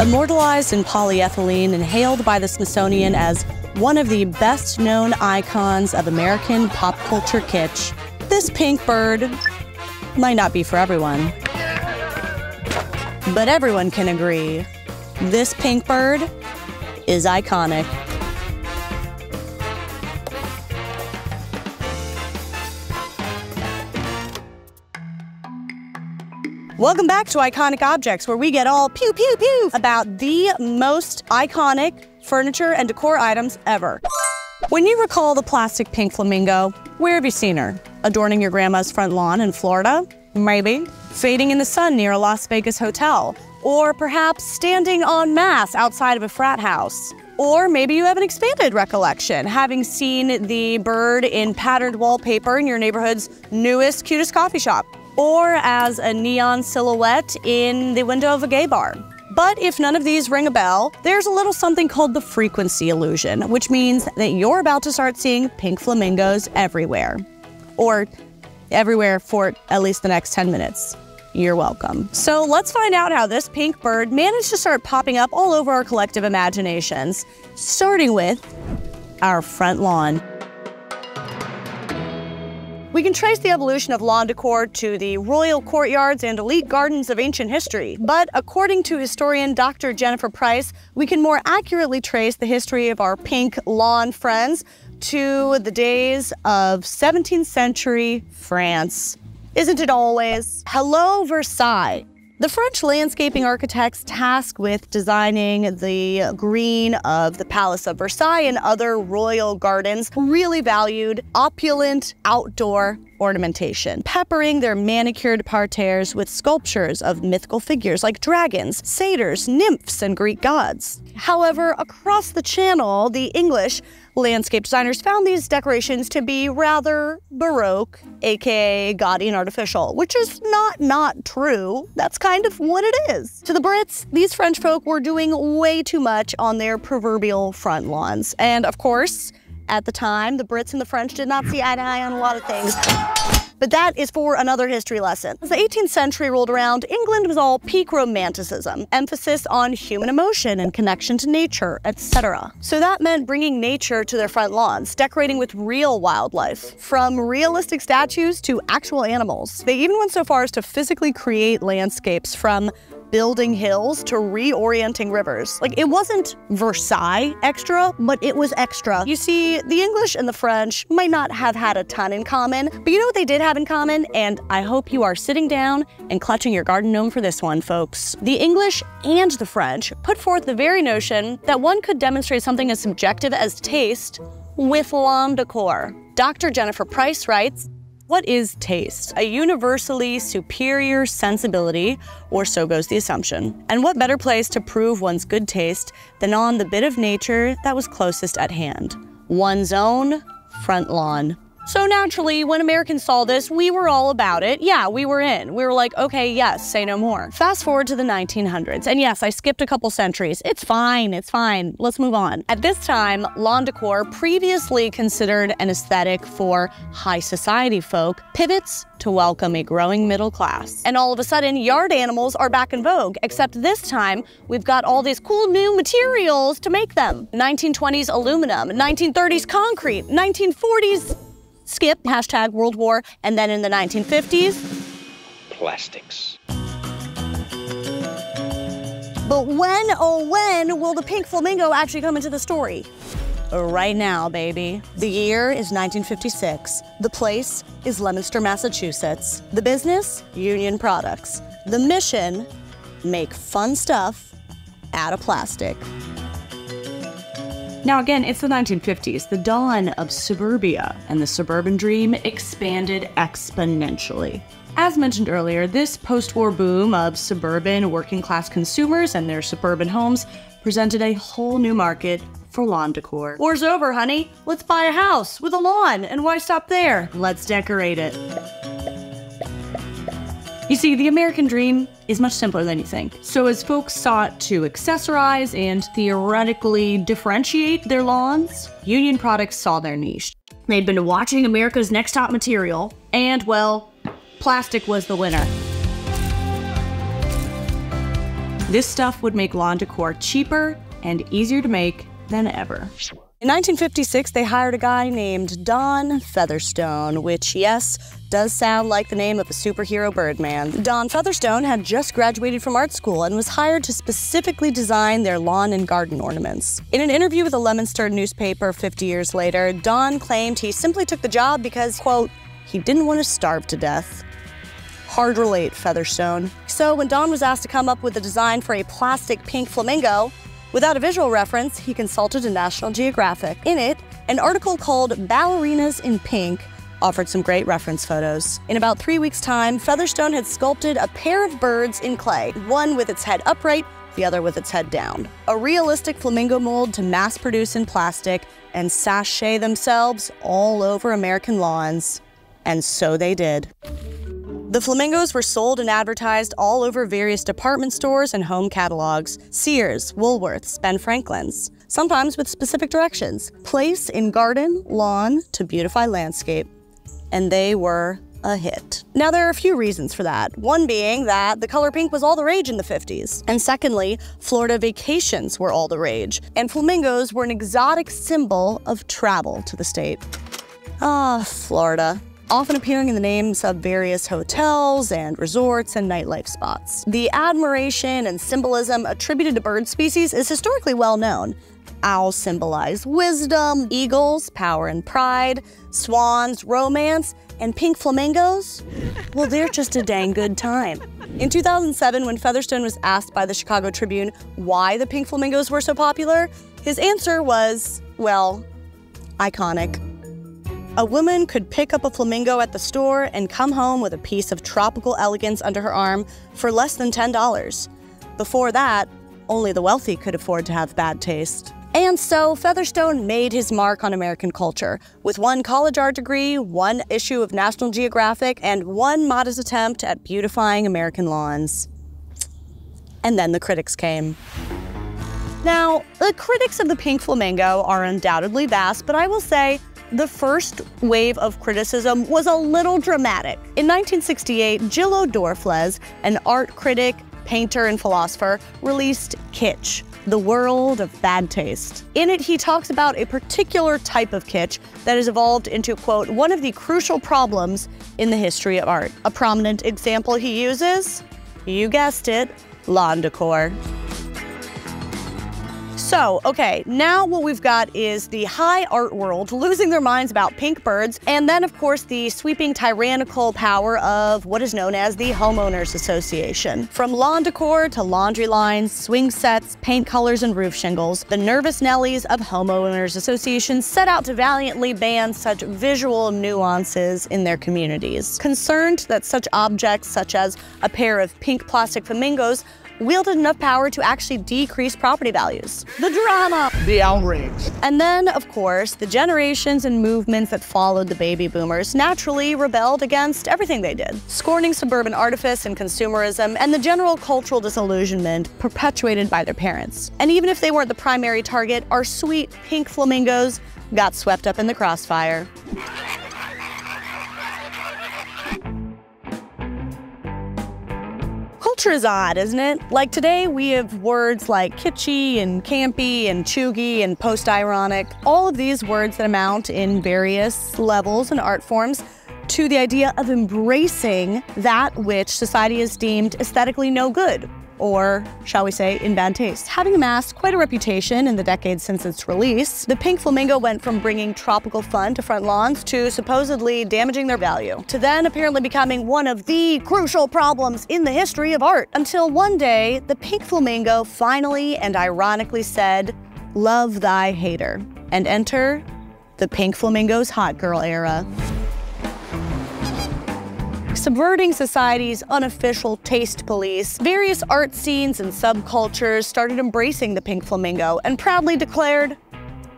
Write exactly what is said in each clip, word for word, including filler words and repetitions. Immortalized in polyethylene and hailed by the Smithsonian as one of the best-known icons of American pop culture kitsch, this pink bird might not be for everyone. But everyone can agree, this pink bird is iconic. Welcome back to Iconic Objects, where we get all pew pew pew about the most iconic furniture and decor items ever. When you recall the plastic pink flamingo, where have you seen her? Adorning your grandma's front lawn in Florida? Maybe. Fading in the sun near a Las Vegas hotel. Or perhaps standing en masse outside of a frat house. Or maybe you have an expanded recollection, having seen the bird in patterned wallpaper in your neighborhood's newest, cutest coffee shop, or as a neon silhouette in the window of a gay bar. But if none of these ring a bell, there's a little something called the frequency illusion, which means that you're about to start seeing pink flamingos everywhere. Or everywhere for at least the next ten minutes. You're welcome. So let's find out how this pink bird managed to start popping up all over our collective imaginations, starting with our front lawn. We can trace the evolution of lawn decor to the royal courtyards and elite gardens of ancient history. But according to historian Doctor Jennifer Price, we can more accurately trace the history of our pink lawn friends to the days of seventeenth century France. Isn't it always? Hello, Versailles. The French landscaping architects tasked with designing the green of the Palace of Versailles and other royal gardens really valued opulent outdoor ornamentation, peppering their manicured parterres with sculptures of mythical figures like dragons, satyrs, nymphs, and Greek gods. However, across the channel, the English landscape designers found these decorations to be rather baroque, aka gaudy and artificial, which is not not true. That's kind of what it is. To the Brits, these French folk were doing way too much on their proverbial front lawns. And of course, at the time, the Brits and the French did not see eye to eye on a lot of things. But that is for another history lesson. As the eighteenth century rolled around, England was all peak romanticism, emphasis on human emotion and connection to nature, et cetera. So that meant bringing nature to their front lawns, decorating with real wildlife, from realistic statues to actual animals. They even went so far as to physically create landscapes, from building hills to reorienting rivers. Like, it wasn't Versailles extra, but it was extra. You see, the English and the French might not have had a ton in common, but you know what they did have in common? And I hope you are sitting down and clutching your garden gnome for this one, folks. The English and the French put forth the very notion that one could demonstrate something as subjective as taste with lawn decor. Doctor Jennifer Price writes, "What is taste? A universally superior sensibility, or so goes the assumption. And what better place to prove one's good taste than on the bit of nature that was closest at hand, one's own front lawn." So naturally, when Americans saw this, we were all about it. Yeah, we were in. We were like, okay, yes, say no more. Fast forward to the nineteen hundreds, and yes, I skipped a couple centuries. It's fine, it's fine, let's move on. At this time, lawn decor, previously considered an aesthetic for high society folk, pivots to welcome a growing middle class. And all of a sudden, yard animals are back in vogue, except this time, we've got all these cool new materials to make them. nineteen twenties aluminum, nineteen thirties concrete, nineteen forties skip, hashtag World War, and then in the nineteen fifties, plastics. But when, oh when, will the pink flamingo actually come into the story? Right now, baby. The year is nineteen fifty-six. The place is Leominster, Massachusetts. The business, Union Products. The mission, make fun stuff out of plastic. Now again, it's the nineteen fifties, the dawn of suburbia, and the suburban dream expanded exponentially. As mentioned earlier, this post-war boom of suburban working-class consumers and their suburban homes presented a whole new market for lawn decor. War's over, honey. Let's buy a house with a lawn, and why stop there? Let's decorate it. You see, the American dream is much simpler than you think. So as folks sought to accessorize and theoretically differentiate their lawns, Union Products saw their niche. They'd been watching America's Next Top Material, and well, plastic was the winner. This stuff would make lawn decor cheaper and easier to make than ever. In nineteen fifty-six, they hired a guy named Don Featherstone, which, yes, does sound like the name of a superhero Birdman. Don Featherstone had just graduated from art school and was hired to specifically design their lawn and garden ornaments. In an interview with the Leominster newspaper fifty years later, Don claimed he simply took the job because, quote, he didn't want to starve to death. Hard relate, Featherstone. So when Don was asked to come up with a design for a plastic pink flamingo, without a visual reference, he consulted a National Geographic. In it, an article called Ballerinas in Pink offered some great reference photos. In about three weeks' time, Featherstone had sculpted a pair of birds in clay, one with its head upright, the other with its head down. A realistic flamingo mold to mass produce in plastic and sachet themselves all over American lawns. And so they did. The flamingos were sold and advertised all over various department stores and home catalogs. Sears, Woolworths, Ben Franklin's. Sometimes with specific directions. Place in garden, lawn to beautify landscape. And they were a hit. Now there are a few reasons for that. One being that the color pink was all the rage in the fifties. And secondly, Florida vacations were all the rage. And flamingos were an exotic symbol of travel to the state. Ah, Florida. Often appearing in the names of various hotels and resorts and nightlife spots. The admiration and symbolism attributed to bird species is historically well known. Owls symbolize wisdom, eagles, power and pride, swans, romance, and pink flamingos? Well, they're just a dang good time. In two thousand seven, when Featherstone was asked by the Chicago Tribune why the pink flamingos were so popular, his answer was, well, iconic. A woman could pick up a flamingo at the store and come home with a piece of tropical elegance under her arm for less than ten dollars. Before that, only the wealthy could afford to have bad taste. And so Featherstone made his mark on American culture, with one college art degree, one issue of National Geographic, and one modest attempt at beautifying American lawns. And then the critics came. Now, the critics of the pink flamingo are undoubtedly vast, but I will say, the first wave of criticism was a little dramatic. In nineteen sixty-eight, Gillo Dorfles, an art critic, painter, and philosopher, released Kitsch, The World of Bad Taste. In it, he talks about a particular type of kitsch that has evolved into, quote, one of the crucial problems in the history of art. A prominent example he uses, you guessed it, lawn decor. So, okay, now what we've got is the high art world losing their minds about pink birds, and then, of course, the sweeping tyrannical power of what is known as the Homeowners Association. From lawn decor to laundry lines, swing sets, paint colors, and roof shingles, the nervous Nellies of Homeowners Associations set out to valiantly ban such visual nuances in their communities, concerned that such objects, such as a pair of pink plastic flamingos, wielded enough power to actually decrease property values. The drama. The outrage. And then, of course, the generations and movements that followed the baby boomers naturally rebelled against everything they did, scorning suburban artifice and consumerism and the general cultural disillusionment perpetuated by their parents. And even if they weren't the primary target, our sweet pink flamingos got swept up in the crossfire. Culture is odd, isn't it? Like today, we have words like kitschy and campy and choogy and post-ironic. All of these words that amount in various levels and art forms to the idea of embracing that which society has deemed aesthetically no good, or shall we say, in bad taste. Having amassed quite a reputation in the decades since its release, the pink flamingo went from bringing tropical fun to front lawns to supposedly damaging their value, to then apparently becoming one of the crucial problems in the history of art. Until one day, the pink flamingo finally and ironically said, "Love thy hater," and enter the pink flamingo's hot girl era. Subverting society's unofficial taste police, various art scenes and subcultures started embracing the pink flamingo and proudly declared,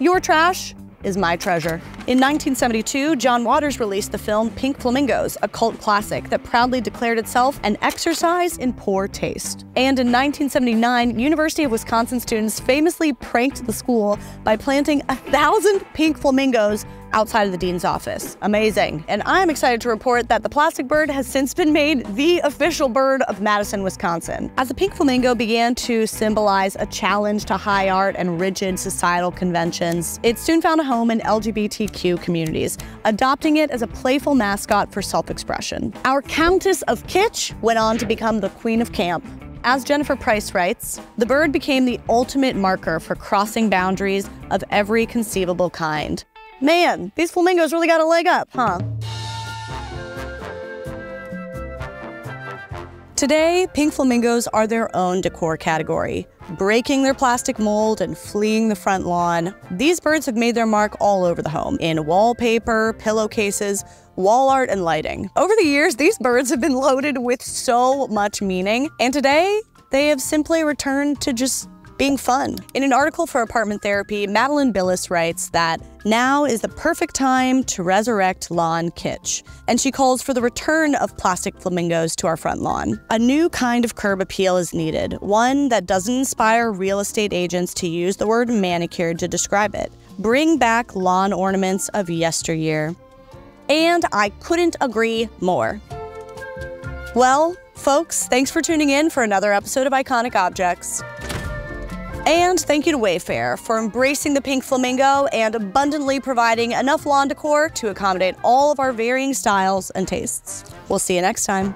"Your trash is my treasure." In nineteen seventy-two, John Waters released the film Pink Flamingos, a cult classic that proudly declared itself an exercise in poor taste. And in nineteen seventy-nine, University of Wisconsin students famously pranked the school by planting a thousand pink flamingos outside of the dean's office. Amazing. And I'm excited to report that the plastic bird has since been made the official bird of Madison, Wisconsin. As the pink flamingo began to symbolize a challenge to high art and rigid societal conventions, it soon found a home in L G B T Q communities, adopting it as a playful mascot for self-expression. Our Countess of Kitsch went on to become the Queen of Camp. As Jennifer Price writes, the bird became the ultimate marker for crossing boundaries of every conceivable kind. Man, these flamingos really got a leg up, huh? Today, pink flamingos are their own decor category, breaking their plastic mold and fleeing the front lawn. These birds have made their mark all over the home, in wallpaper, pillowcases, wall art, and lighting. Over the years, these birds have been loaded with so much meaning, and today, they have simply returned to just being fun. In an article for Apartment Therapy, Madeline Billis writes that now is the perfect time to resurrect lawn kitsch, and she calls for the return of plastic flamingos to our front lawn. A new kind of curb appeal is needed, one that doesn't inspire real estate agents to use the word manicured to describe it. Bring back lawn ornaments of yesteryear. And I couldn't agree more. Well, folks, thanks for tuning in for another episode of Iconic Objects. And thank you to Wayfair for embracing the pink flamingo and abundantly providing enough lawn decor to accommodate all of our varying styles and tastes. We'll see you next time.